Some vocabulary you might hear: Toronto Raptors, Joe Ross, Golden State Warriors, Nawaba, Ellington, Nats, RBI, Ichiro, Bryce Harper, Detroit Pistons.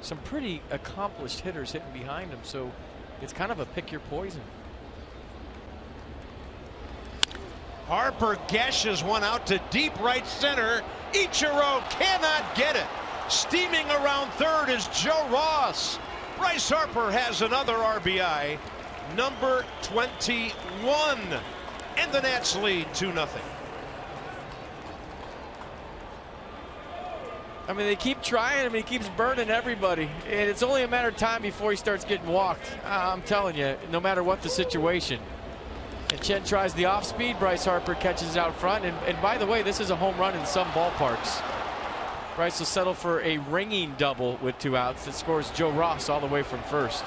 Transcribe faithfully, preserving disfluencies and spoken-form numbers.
some pretty accomplished hitters hitting behind him, so it's kind of a pick your poison. Harper gashes one out to deep right center. Ichiro cannot get it. Steaming around third is Joe Ross. Bryce Harper has another R B I, number twenty-one, and the Nats lead two nothing. I mean, they keep trying. I mean, he keeps burning everybody, and it's only a matter of time before he starts getting walked. I'm telling you, no matter what the situation. And Chen tries the off-speed. Bryce Harper catches it out front. And, and by the way, this is a home run in some ballparks. Bryce will settle for a ringing double with two outs that scores Joe Ross all the way from first.